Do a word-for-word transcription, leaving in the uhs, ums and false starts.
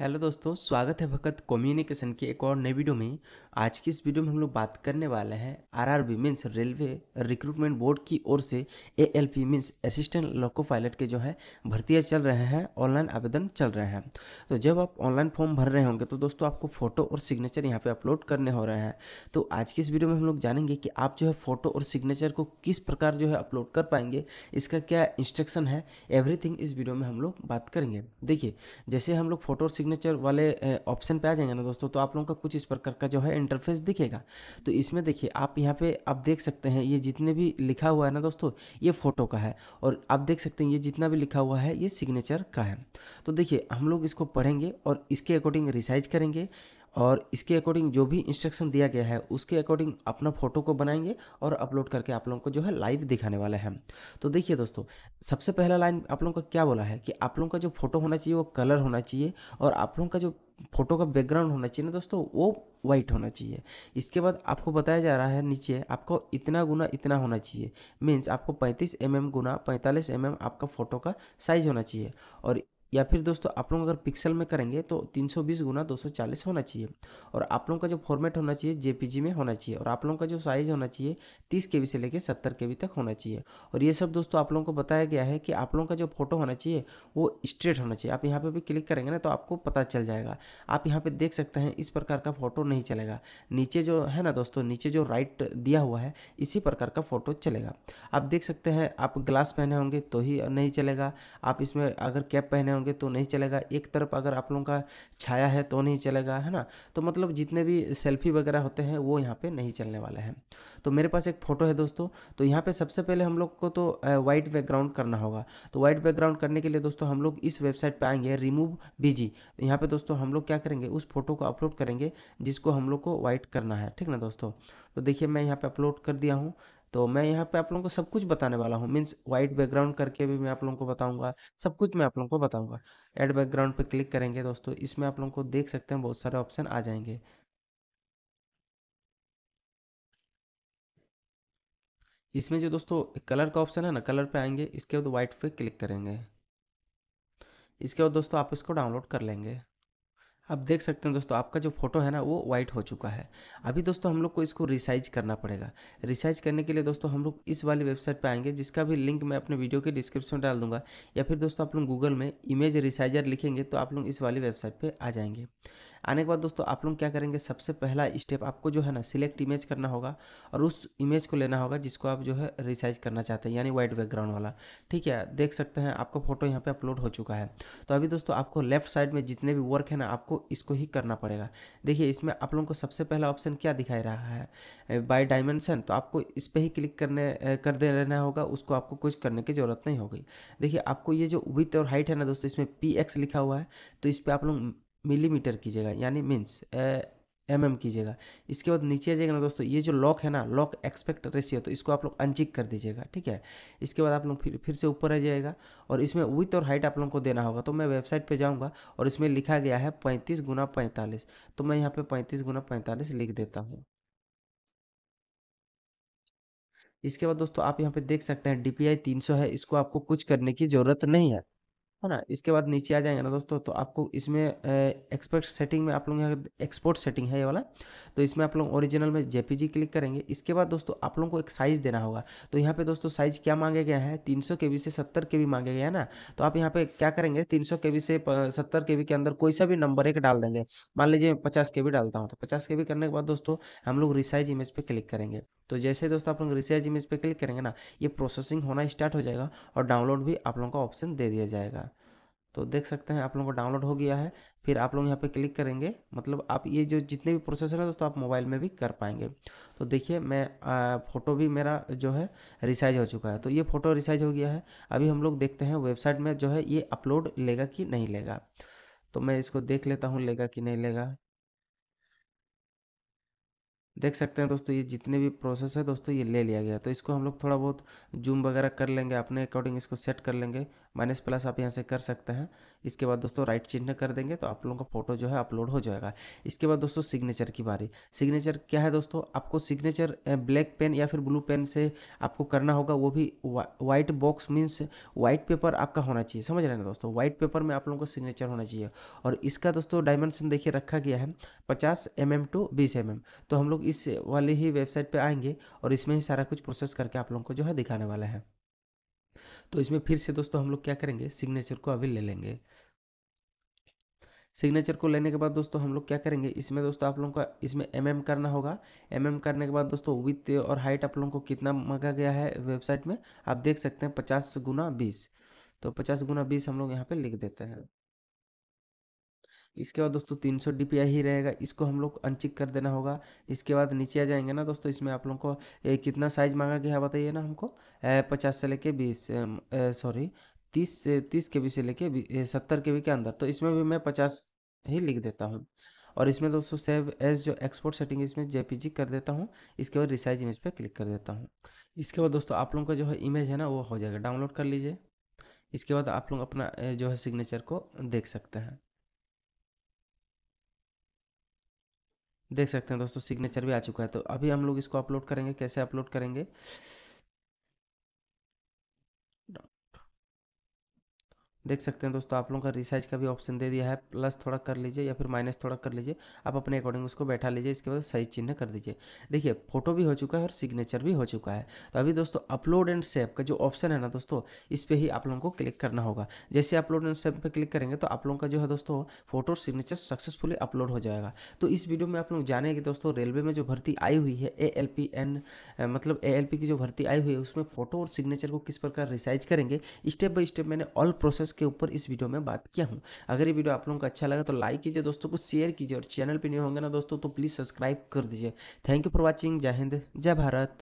Hello दोस्तों, स्वागत है भगत कम्युनिकेशन की एक और नई वीडियो में। आज की इस वीडियो में हम लोग बात करने वाले हैं RRB means railway recruitment board की ओर से ALP means assistant loco pilot के जो है भर्तियां चल रहे हैं, ऑनलाइन आवेदन चल रहे हैं। तो जब आप ऑनलाइन फॉर्म भर रहे होंगे तो दोस्तों आपको फोटो और सिग्नेचर यहाँ पर अपलोड करने हो रहे हैं। तो आज की इस वीडियो में हम लोग जानेंगे कि आप जो है फोटो और सिग्नेचर को किस प्रकार जो है अपलोड कर पाएंगे, इसका क्या इंस्ट्रक्शन है, एवरीथिंग इस वीडियो में हम लोग बात करेंगे। देखिए, जैसे हम लोग फोटो सिग्नेचर वाले ऑप्शन पे आ जाएंगे ना दोस्तों, तो आप लोगों का कुछ इस प्रकार का जो है इंटरफेस दिखेगा। तो इसमें देखिए, आप यहाँ पे आप देख सकते हैं ये जितने भी लिखा हुआ है ना दोस्तों, ये फोटो का है, और आप देख सकते हैं ये जितना भी लिखा हुआ है ये सिग्नेचर का है। तो देखिए, हम लोग इसको पढ़ेंगे और इसके अकॉर्डिंग रिसाइज करेंगे, और इसके अकॉर्डिंग जो भी इंस्ट्रक्शन दिया गया है उसके अकॉर्डिंग अपना फोटो को बनाएंगे और अपलोड करके आप लोगों को जो है लाइव दिखाने वाला है। तो देखिए दोस्तों, सबसे पहला लाइन आप लोगों का क्या बोला है कि आप लोगों का जो फोटो होना चाहिए वो कलर होना चाहिए, और आप लोगों का जो फोटो का बैकग्राउंड होना चाहिए ना दोस्तों, वो वाइट होना चाहिए। इसके बाद आपको बताया जा रहा है नीचे आपको इतना गुना इतना होना चाहिए, मीन्स आपको पैंतीस एम एम गुना पैंतालीस एम एम आपका फोटो का साइज होना चाहिए। और या फिर दोस्तों आप लोग अगर पिक्सल में करेंगे तो तीन सौ बीस गुना दो सौ चालीस होना चाहिए। और आप लोगों का जो फॉर्मेट होना चाहिए जेपीजी में होना चाहिए, और आप लोगों का जो साइज़ होना चाहिए तीस केबी से लेकर सत्तर केबी तक होना चाहिए। और ये सब दोस्तों आप लोगों को बताया गया है कि आप लोगों का जो फोटो होना चाहिए वो स्ट्रेट होना चाहिए। आप यहाँ पर भी क्लिक करेंगे ना तो आपको पता चल जाएगा। आप यहाँ पर देख सकते हैं इस प्रकार का फ़ोटो नहीं चलेगा। नीचे जो है ना दोस्तों, नीचे जो राइट दिया हुआ है इसी प्रकार का फ़ोटो चलेगा। आप देख सकते हैं, आप ग्लास पहने होंगे तो ही नहीं चलेगा, आप इसमें अगर कैप पहने होंगे तो नहीं चलेगा, एक तरफ अगर आप लोगों का छाया है तो नहीं चलेगा, है ना। तो मतलब जितने भी सेल्फी वगैरह होते हैं वो यहाँ पे नहीं चलने वाला है। तो मेरे पास एक फ़ोटो है दोस्तों, तो यहाँ पे सबसे पहले हम लोग को तो वाइट बैकग्राउंड करना होगा। तो वाइट बैकग्राउंड करने के लिए दोस्तों हम लोग इस वेबसाइट पर आएंगे रिमूव.bg। यहाँ पर दोस्तों हम लोग क्या करेंगे, उस फोटो को अपलोड करेंगे जिसको हम लोग को वाइट करना है, ठीक ना दोस्तों। तो देखिए, मैं यहाँ पर अपलोड कर दिया हूँ। तो मैं यहाँ पे आप लोगों को सब कुछ बताने वाला हूँ, मीन्स वाइट बैकग्राउंड करके भी मैं आप लोगों को बताऊँगा, सब कुछ मैं आप लोगों को बताऊँगा। ऐड बैकग्राउंड पे क्लिक करेंगे दोस्तों, इसमें आप लोगों को देख सकते हैं बहुत सारे ऑप्शन आ जाएंगे। इसमें जो दोस्तों कलर का ऑप्शन है ना, कलर पे आएंगे, इसके बाद वाइट पे क्लिक करेंगे। इसके बाद दोस्तों आप इसको डाउनलोड कर लेंगे। आप देख सकते हैं दोस्तों आपका जो फोटो है ना वो वाइट हो चुका है। अभी दोस्तों हम लोग को इसको रिसाइज करना पड़ेगा। रिसाइज करने के लिए दोस्तों हम लोग इस वाली वेबसाइट पे आएंगे, जिसका भी लिंक मैं अपने वीडियो के डिस्क्रिप्शन में डाल दूंगा, या फिर दोस्तों आप लोग गूगल में इमेज रिसाइजर लिखेंगे तो आप लोग इस वाली वेबसाइट पर आ जाएंगे। आने के बाद दोस्तों आप लोग क्या करेंगे, सबसे पहला स्टेप आपको जो है ना सिलेक्ट इमेज करना होगा, और उस इमेज को लेना होगा जिसको आप जो है रिसाइज करना चाहते हैं, यानी वाइट बैकग्राउंड वाला, ठीक है। देख सकते हैं आपका फोटो यहाँ पर अपलोड हो चुका है। तो अभी दोस्तों आपको लेफ्ट साइड में जितने भी वर्क है ना आपको इसको ही करना पड़ेगा। देखिए, इसमें आप लोगों को सबसे पहला ऑप्शन क्या दिखाई रहा है, बाय डायमेंशन, तो आपको इस पे ही क्लिक करने कर देना होगा, उसको आपको कुछ करने की जरूरत नहीं होगी। देखिए, आपको ये जो विड्थ और हाइट है ना दोस्तों, इसमें पी एक्स लिखा हुआ है, तो इस पे आप लोग मिलीमीटर कीजिएगा, यानी मीन्स एम एम कीजिएगा। इसके बाद नीचे आ जाएगा ना दोस्तों, ये जो लॉक है ना, लॉक एक्सपेक्ट रेशियो, तो इसको आप लोग अनचिक कर दीजिएगा, ठीक है। इसके बाद आप लोग फिर फिर से ऊपर आ जाएगा, और इसमें विड्थ और हाइट आप लोगों को देना होगा। तो मैं वेबसाइट पे जाऊंगा और इसमें लिखा गया है पैंतीस गुना पैंतालीस, तो मैं यहाँ पे पैंतीस गुना पैंतालीस लिख देता हूँ। इसके बाद दोस्तों आप यहाँ पे देख सकते हैं डीपीआई तीन सौ है, इसको आपको कुछ करने की जरूरत नहीं है, है ना। इसके बाद नीचे आ जाएंगे ना दोस्तों, तो आपको इसमें एक्सपोर्ट सेटिंग में आप लोग यहाँ एक्सपोर्ट सेटिंग है ये वाला, तो इसमें आप लोग ओरिजिनल में जेपीजी क्लिक करेंगे। इसके बाद दोस्तों आप लोगों को एक साइज़ देना होगा। तो यहाँ पे दोस्तों साइज़ क्या मांगे गया है, तीन सौ केबी से सत्तर केबी मांगे गया है ना। तो आप यहाँ पे क्या करेंगे, तीन सौ केबी से सत्तर केबी के अंदर कोई सा भी नंबर एक डाल देंगे। मान लीजिए पचास केबी डालता हूँ। तो पचास केबी करने के बाद दोस्तों हम लोग रिसाइज इमेज पर क्लिक करेंगे। तो जैसे दोस्तों आप लोग रिसाइज इमेज पर क्लिक करेंगे ना, ये प्रोसेसिंग होना स्टार्ट हो जाएगा, और डाउनलोड भी आप लोगों का ऑप्शन दे दिया जाएगा। तो देख सकते हैं आप लोगों को डाउनलोड हो गया है। फिर आप लोग यहाँ पे क्लिक करेंगे, मतलब आप ये जो जितने भी प्रोसेस है ना दोस्तों आप मोबाइल में भी कर पाएंगे। तो देखिए, मैं आ, फोटो भी मेरा जो है रिसाइज हो चुका है। तो ये फ़ोटो रिसाइज हो गया है। अभी हम लोग देखते हैं वेबसाइट में जो है ये अपलोड लेगा कि नहीं लेगा। तो मैं इसको देख लेता हूँ लेगा कि नहीं लेगा। देख सकते हैं दोस्तों ये जितने भी प्रोसेस है दोस्तों ये ले लिया गया। तो इसको हम लोग थोड़ा बहुत जूम वगैरह कर लेंगे, अपने अकॉर्डिंग इसको सेट कर लेंगे। माइनस प्लस आप यहाँ से कर सकते हैं। इसके बाद दोस्तों राइट चिन्ह कर देंगे तो आप लोगों का फोटो जो है अपलोड हो जाएगा। इसके बाद दोस्तों सिग्नेचर की बारी। सिग्नेचर क्या है दोस्तों, आपको सिग्नेचर ब्लैक पेन या फिर ब्लू पेन से आपको करना होगा, वो भी white box means white paper आपका होना चाहिए, समझ रहे हैं दोस्तों। वाइट पेपर में आप लोगों को सिग्नेचर होना चाहिए। और इसका दोस्तों डायमेंशन देखिए रखा गया है पचास एम एम टू बीस एम एम। तो हम लोग इस वाली ही वेबसाइट पे आएंगे और इसमें ही सारा कुछ प्रोसेस करके आप लोगों को जो है दिखाने वाला है। तो इसमें फिर से दोस्तों हम लोग क्या करेंगे, सिग्नेचर को अभी ले लेंगे। सिग्नेचर को लेने के बाद दोस्तों हम लोग क्या करेंगे, इसमें दोस्तों आप लोगों का इसमें एम एम करना होगा। एम एम करने के बाद दोस्तों विड्थ और हाइट आप लोगों को कितना मांगा गया है वेबसाइट में आप देख सकते हैं, पचास गुना बीस। तो पचास गुना बीस हम लोग यहाँ पे लिख देते हैं। इसके बाद दोस्तों तीन सौ डीपीआई ही रहेगा, इसको हम लोग अनचिक कर देना होगा। इसके बाद नीचे आ जाएंगे ना दोस्तों, इसमें आप लोगों को ए, कितना साइज मांगा गया है बताइए ना हमको, पचास से लेके बीस सॉरी तीस से तीस के बी से लेके सत्तर के बी के अंदर। तो इसमें भी मैं पचास ही लिख देता हूँ। और इसमें दोस्तों सेव एज जो एक्सपोर्ट सेटिंग है इसमें जेपीजी कर देता हूँ। इसके बाद रिसाइज इमेज पर क्लिक कर देता हूँ। इसके बाद दोस्तों आप लोगों का जो है इमेज है ना वो हो जाएगा, डाउनलोड कर लीजिए। इसके बाद आप लोग अपना जो है सिग्नेचर को देख सकते हैं। देख सकते हैं दोस्तों सिग्नेचर भी आ चुका है। तो अभी हम लोग इसको अपलोड करेंगे। कैसे अपलोड करेंगे, देख सकते हैं दोस्तों आप लोगों का रिसाइज का भी ऑप्शन दे दिया है। प्लस थोड़ा कर लीजिए या फिर माइनस थोड़ा कर लीजिए, आप अपने अकॉर्डिंग उसको बैठा लीजिए। इसके बाद सही चिन्ह कर दीजिए। देखिए फोटो भी हो चुका है और सिग्नेचर भी हो चुका है। तो अभी दोस्तों अपलोड एंड सेव का जो ऑप्शन है ना दोस्तों, इस पर ही आप लोगों को क्लिक करना होगा। जैसे अपलोड एंड सेव पर क्लिक करेंगे तो आप लोगों का जो है दोस्तों फोटो और सिग्नेचर सक्सेसफुली अपलोड हो जाएगा। तो इस वीडियो में आप लोग जानेंगे दोस्तों रेलवे में जो भर्ती आई हुई है ए एल पी एंड मतलब ए एल पी की जो भर्ती आई हुई है उसमें फोटो और सिग्नेचर को किस प्रकार रिसाइज करेंगे स्टेप बाय स्टेप मैंने ऑल प्रोसेस के ऊपर इस वीडियो में बात किया हूं। अगर ये वीडियो आप लोगों को अच्छा लगा तो लाइक कीजिए दोस्तों, को शेयर कीजिए। और चैनल पे नहीं होंगे ना दोस्तों तो प्लीज़ सब्सक्राइब कर दीजिए। Thank you for watching. जय हिंद, जय भारत।